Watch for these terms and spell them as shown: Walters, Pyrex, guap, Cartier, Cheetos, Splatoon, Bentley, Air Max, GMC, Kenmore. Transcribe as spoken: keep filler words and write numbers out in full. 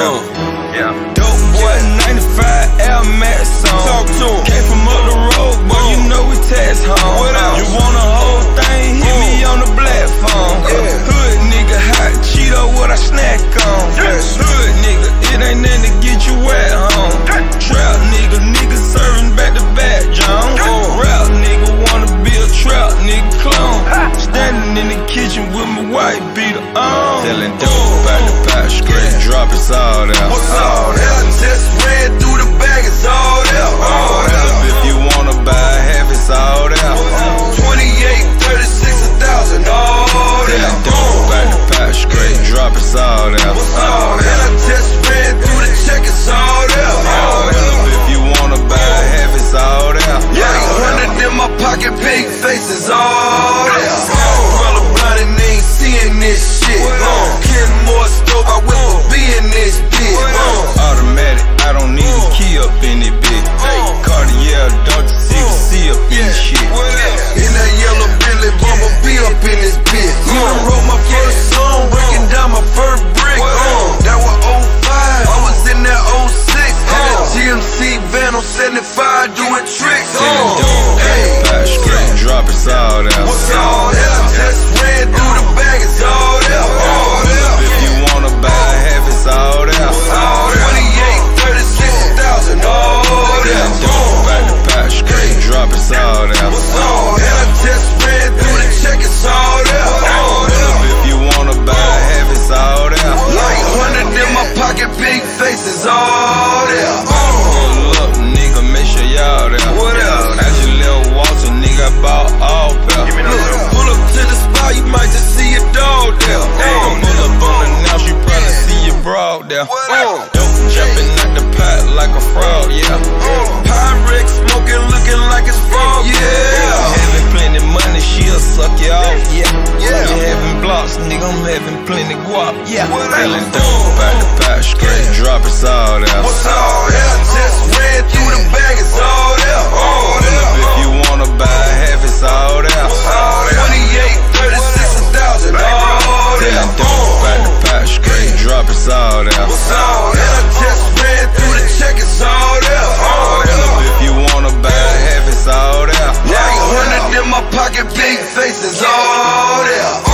Yeah, yeah. Dope boy, ninety-five Air Max song. Talk to him. Came from up the road, boy, you know we tax home. What up? You want a whole thing? Hit me on the platform. Yeah. Hood nigga, hot Cheeto, what I snack on. Yes. Hood nigga, it ain't nothing to get you wet home. Yes. Trap nigga, nigga serving back to back, John. Yes. Oh, rap nigga, wanna be a trap nigga clone. Ah. Standing in the kitchen with my white beater on. Telling dope about the pot, straight yeah. Drop it's all there. What's all there? Just ran through the bag, it's all there. All there. If you wanna buy half, it's all there. twenty-eight, thirty-six, a thousand, all there. Telling dope about the pot, straight yeah. Drop it's all there. What's all there? Just ran through the check, it's all there. All there. If you wanna buy half, it's all there. Yeah, hundred in my pocket, big faces, all there. Roller blind and ain't seeing this shit. Kenmore stove, I will be in this bitch. Uh, automatic, I don't need a key up in it, bitch. Uh, Cartier, Doctor C C up in this shit. In that yellow Bentley, Bumble yeah. be up in this bitch. Uh, I wrote my first yeah. song, breaking down my first brick. Uh, that was oh five, I was in that oh six. Uh, Had a G M C van on seventy-five doing tricks. Uh, hey, hey. Straight drop, it's all out. What's all that? I just ran through the bag, it's all out. All out. If you wanna buy half, it's all out. All twenty-eight, thirty-six, a thousand, all out. Don't buy the pot, straight drop, it's all out. What's all out? I just ran through the check, it's all out. All out. If you wanna buy half, it's all out. Like hundred in my pocket, big faces, all out. Pull up, nigga, make sure y'all out. What else? I just left Walters, nigga, I bought all pal. Give me no little. Pull up to the spot, you might just see a dog there. Pull up on the now, you probably see your broad there. Dope jumping out the pot like a frog, yeah. Pyrex smoking, looking like it's frog, yeah. Having plenty money, she'll suck you off, yeah. You having blocks, nigga, I'm having plenty guap, yeah. Telling dope about the pot, straight drop, it's all out. What's all out? Just ran through the bag, it's all out. If you wanna buy half, it's all out. twenty-eight, thirty-six, a thousand, all out. Dope about the pot, straight drop, it's all out. What's all out? Just ran through the check, it's all out. All out. If you wanna buy half, it's all out. Like hundred in my pocket, big faces, all out.